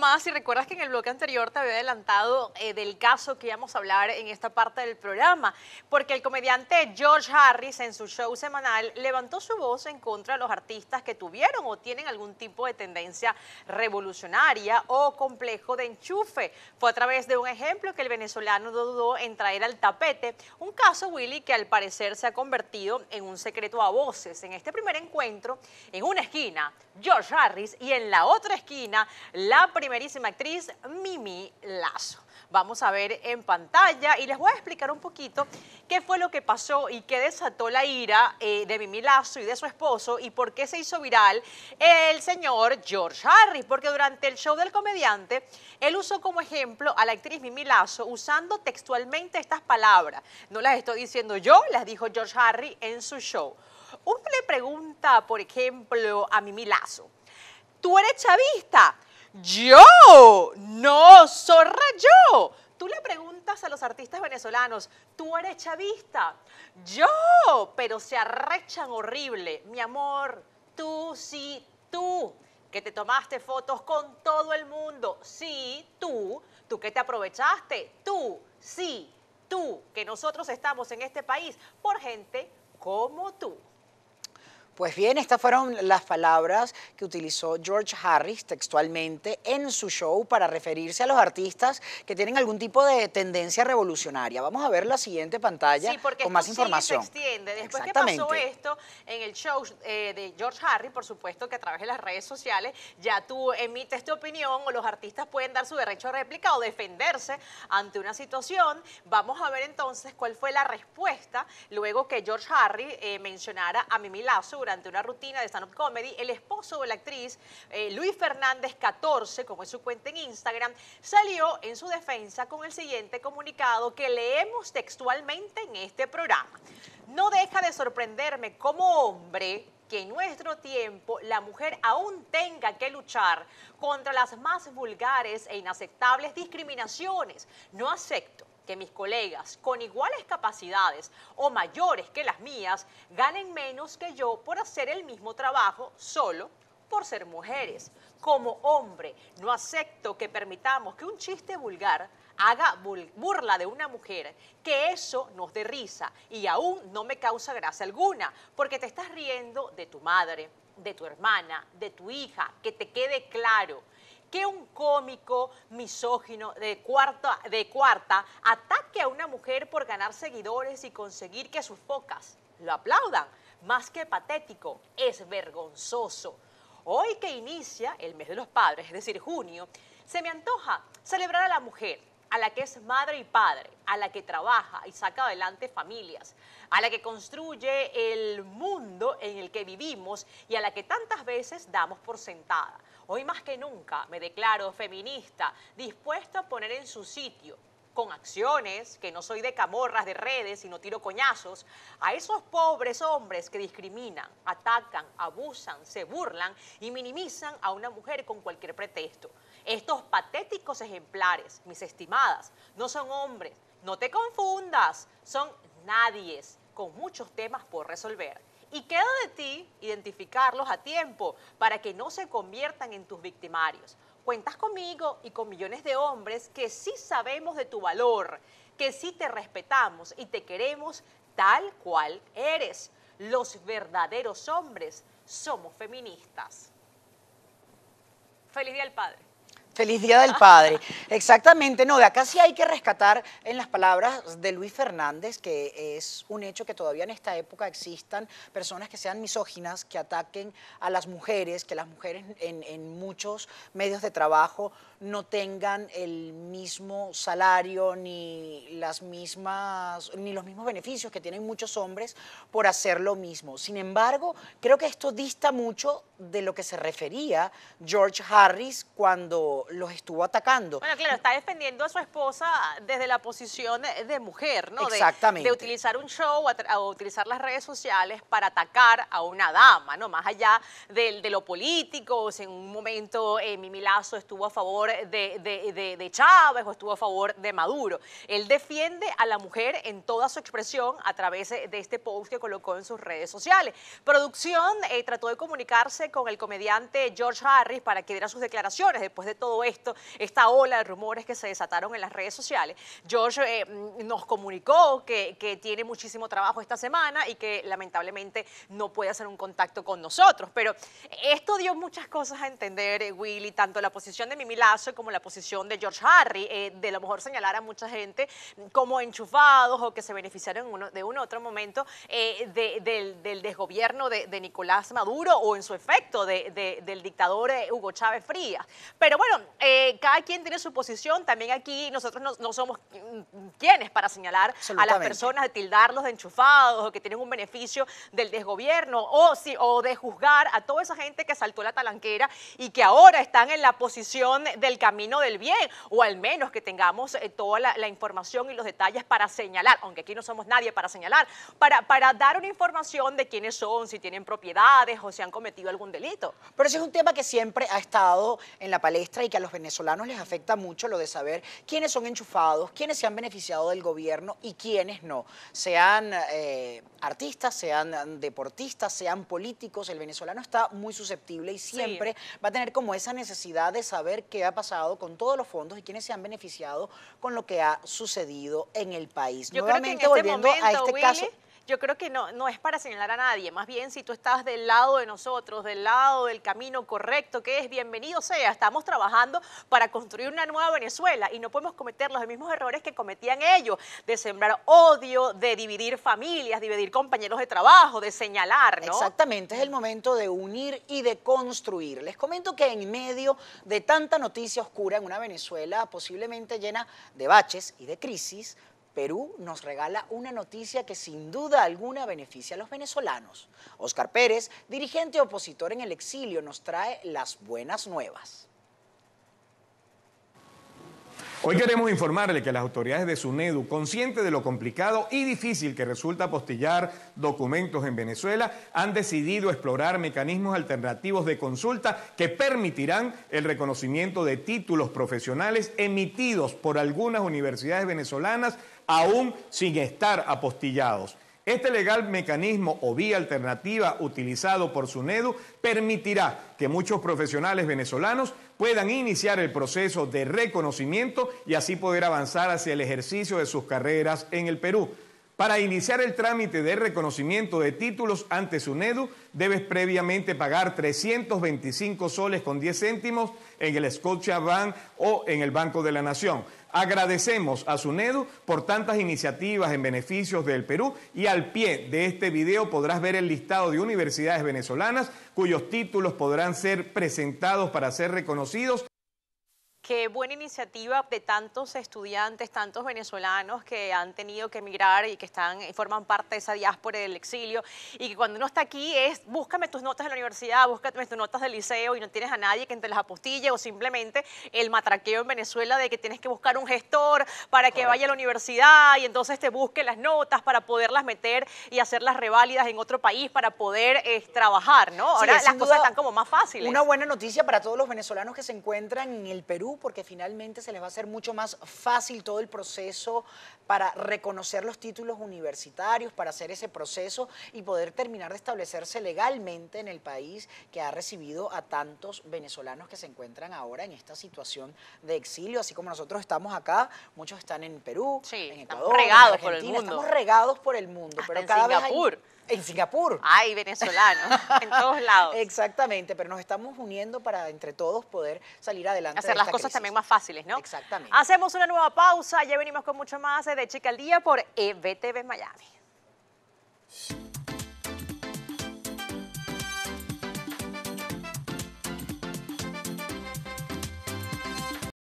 más. Si recuerdas que en el bloque anterior te había adelantado del caso que íbamos a hablar en esta parte del programa, porque el comediante George Harris en su show semanal levantó su voz en contra de los artistas que tuvieron o tienen algún tipo de tendencia revolucionaria o complejo de enchufe. Fue a través de un ejemplo que el venezolano dudó en traer al tapete, un caso, Willy, que al parecer se ha convertido en un secreto a voces. En este primer encuentro, en una esquina, George Harris, y en la otra esquina, la primerísima actriz Mimi Lazo. Vamos a ver en pantalla y les voy a explicar un poquito qué fue lo que pasó y qué desató la ira de Mimi Lazo y de su esposo y por qué se hizo viral el señor George Harris, porque durante el show del comediante él usó como ejemplo a la actriz Mimi Lazo usando textualmente estas palabras. No las estoy diciendo yo, las dijo George Harris en su show. Uno le pregunta, por ejemplo, a Mimi Lazo: ¿tú eres chavista? Yo, no, zorra, yo. Tú le preguntas a los artistas venezolanos: ¿tú eres chavista? Yo, pero se arrechan horrible. Mi amor, tú, sí, tú, que te tomaste fotos con todo el mundo. Sí, tú, tú que te aprovechaste. Tú, sí, tú, que nosotros estamos en este país por gente como tú. Pues bien, estas fueron las palabras que utilizó George Harris textualmente en su show para referirse a los artistas que tienen algún tipo de tendencia revolucionaria. Vamos a ver la siguiente pantalla, sí, porque con más información. Sí, se extiende. Después que pasó esto en el show de George Harris, por supuesto que a través de las redes sociales ya tú emites tu opinión o los artistas pueden dar su derecho a réplica o defenderse ante una situación. Vamos a ver entonces cuál fue la respuesta luego que George Harris mencionara a Mimi Lazo durante una rutina de stand-up comedy. El esposo de la actriz, Luis Fernández XIV, como es su cuenta en Instagram, salió en su defensa con el siguiente comunicado que leemos textualmente en este programa. No deja de sorprenderme como hombre que en nuestro tiempo la mujer aún tenga que luchar contra las más vulgares e inaceptables discriminaciones. No acepto que mis colegas con iguales capacidades o mayores que las mías ganen menos que yo por hacer el mismo trabajo solo por ser mujeres. Como hombre, no acepto que permitamos que un chiste vulgar haga burla de una mujer, que eso nos dé risa y aún no me causa gracia alguna, porque te estás riendo de tu madre, de tu hermana, de tu hija. Que te quede claro que un cómico misógino de cuarta ataque a una mujer por ganar seguidores y conseguir que sus focas lo aplaudan, más que patético, es vergonzoso. Hoy que inicia el mes de los padres, es decir, junio, se me antoja celebrar a la mujer, a la que es madre y padre, a la que trabaja y saca adelante familias, a la que construye el mundo en el que vivimos y a la que tantas veces damos por sentada. Hoy más que nunca me declaro feminista, dispuesta a poner en su sitio, con acciones, que no soy de camorras de redes y no tiro coñazos, a esos pobres hombres que discriminan, atacan, abusan, se burlan y minimizan a una mujer con cualquier pretexto. Estos patéticos ejemplares, mis estimadas, no son hombres, no te confundas, son nadies con muchos temas por resolver. Y queda de ti identificarlos a tiempo para que no se conviertan en tus victimarios. Cuentas conmigo y con millones de hombres que sí sabemos de tu valor, que sí te respetamos y te queremos tal cual eres. Los verdaderos hombres somos feministas. Feliz Día del Padre. Feliz Día del Padre, exactamente. No, de acá sí hay que rescatar en las palabras de Luis Fernández, que es un hecho que todavía en esta época existan personas que sean misóginas, que ataquen a las mujeres, que las mujeres en muchos medios de trabajo no tengan el mismo salario ni los mismos beneficios que tienen muchos hombres por hacer lo mismo. Sin embargo, creo que esto dista mucho de lo que se refería George Harris cuando los estuvo atacando. Bueno, claro, está defendiendo a su esposa desde la posición de mujer, ¿no? Exactamente. De utilizar un show o utilizar las redes sociales para atacar a una dama, ¿no? Más allá de lo político. O sea, en un momento Mimi Lazo estuvo a favor de Chávez o estuvo a favor de Maduro. Él defiende a la mujer en toda su expresión a través de este post que colocó en sus redes sociales. Producción trató de comunicarse con el comediante George Harris para que diera sus declaraciones después de todo todo esto, esta ola de rumores que se desataron en las redes sociales, George nos comunicó que tiene muchísimo trabajo esta semana y que lamentablemente no puede hacer un contacto con nosotros. Pero esto dio muchas cosas a entender, Willy, tanto la posición de Mimi Lazo como la posición de George Harris, de a lo mejor señalar a mucha gente como enchufados o que se beneficiaron de un otro momento del desgobierno de Nicolás Maduro o en su efecto del dictador Hugo Chávez Frías. Pero bueno, cada quien tiene su posición, también aquí nosotros no somos quienes para señalar a las personas, tildarlos de enchufados o que tienen un beneficio del desgobierno o de juzgar a toda esa gente que saltó la talanquera y que ahora están en la posición del camino del bien, o al menos que tengamos toda la información y los detalles para señalar, aunque aquí no somos nadie para señalar, para dar una información de quiénes son, si tienen propiedades o si han cometido algún delito. Pero ese es un tema que siempre ha estado en la palestra y que a los venezolanos les afecta mucho, lo de saber quiénes son enchufados, quiénes se han beneficiado del gobierno y quiénes no. Sean artistas, sean deportistas, sean políticos, el venezolano está muy susceptible y siempre va a tener como esa necesidad de saber qué ha pasado con todos los fondos y quiénes se han beneficiado con lo que ha sucedido en el país. Yo nuevamente creo que en este volviendo momento, a este Willy, caso... Yo creo que no es para señalar a nadie, más bien si tú estás del lado de nosotros, del lado del camino correcto, que es bienvenido sea, estamos trabajando para construir una nueva Venezuela y no podemos cometer los mismos errores que cometían ellos, de sembrar odio, de dividir familias, dividir compañeros de trabajo, de señalar, ¿no? Exactamente, es el momento de unir y de construir. Les comento que en medio de tanta noticia oscura en una Venezuela posiblemente llena de baches y de crisis, Perú nos regala una noticia que sin duda alguna beneficia a los venezolanos. Óscar Pérez, dirigente opositor en el exilio, nos trae las buenas nuevas. Hoy queremos informarle que las autoridades de SUNEDU, conscientes de lo complicado y difícil que resulta apostillar documentos en Venezuela, han decidido explorar mecanismos alternativos de consulta que permitirán el reconocimiento de títulos profesionales emitidos por algunas universidades venezolanas aún sin estar apostillados. Este legal mecanismo o vía alternativa utilizado por SUNEDU permitirá que muchos profesionales venezolanos puedan iniciar el proceso de reconocimiento y así poder avanzar hacia el ejercicio de sus carreras en el Perú. Para iniciar el trámite de reconocimiento de títulos ante SUNEDU, debes previamente pagar 325 soles con 10 céntimos en el Scotiabank o en el Banco de la Nación. Agradecemos a SUNEDU por tantas iniciativas en beneficios del Perú y al pie de este video podrás ver el listado de universidades venezolanas cuyos títulos podrán ser presentados para ser reconocidos. Qué buena iniciativa de tantos estudiantes, tantos venezolanos que han tenido que emigrar y que forman parte de esa diáspora del exilio, y que cuando uno está aquí es búscame tus notas de la universidad, búscame tus notas del liceo y no tienes a nadie que te las apostille, o simplemente el matraqueo en Venezuela de que tienes que buscar un gestor para que vaya a la universidad y entonces te busque las notas para poderlas meter y hacerlas reválidas en otro país para poder trabajar, ¿no? Ahora sí, las cosas están como más fáciles. Una buena noticia para todos los venezolanos que se encuentran en el Perú, porque finalmente se les va a hacer mucho más fácil todo el proceso para reconocer los títulos universitarios, para hacer ese proceso y poder terminar de establecerse legalmente en el país que ha recibido a tantos venezolanos que se encuentran ahora en esta situación de exilio. Así como nosotros estamos acá, muchos están en Perú, en Ecuador, en Argentina, estamos regados por el mundo. Hasta pero cada Singapur. Vez hay... En Singapur. Hay venezolanos, en todos lados. Exactamente, pero nos estamos uniendo para entre todos poder salir adelante. Hacer de esta las cosas crisis. También más fáciles, ¿no? Exactamente. Hacemos una nueva pausa, ya venimos con mucho más de Chic al Día por EBTV Miami.